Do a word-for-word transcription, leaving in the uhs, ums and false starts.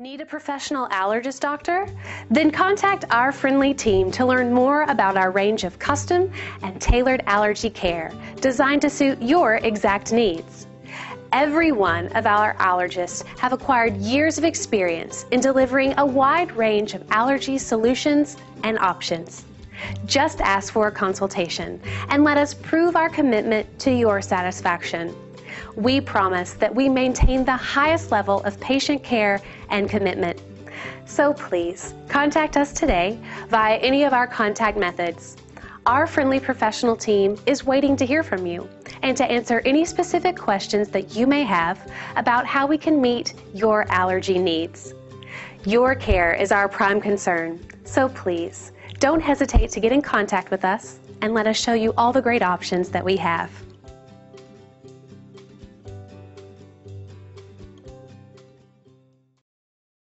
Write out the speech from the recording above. Need a professional allergist doctor? Then contact our friendly team to learn more about our range of custom and tailored allergy care designed to suit your exact needs. Every one of our allergists have acquired years of experience in delivering a wide range of allergy solutions and options. Just ask for a consultation and let us prove our commitment to your satisfaction. We promise that we maintain the highest level of patient care and commitment. So please contact us today via any of our contact methods. Our friendly professional team is waiting to hear from you and to answer any specific questions that you may have about how we can meet your allergy needs. Your care is our prime concern, so please don't hesitate to get in contact with us and let us show you all the great options that we have.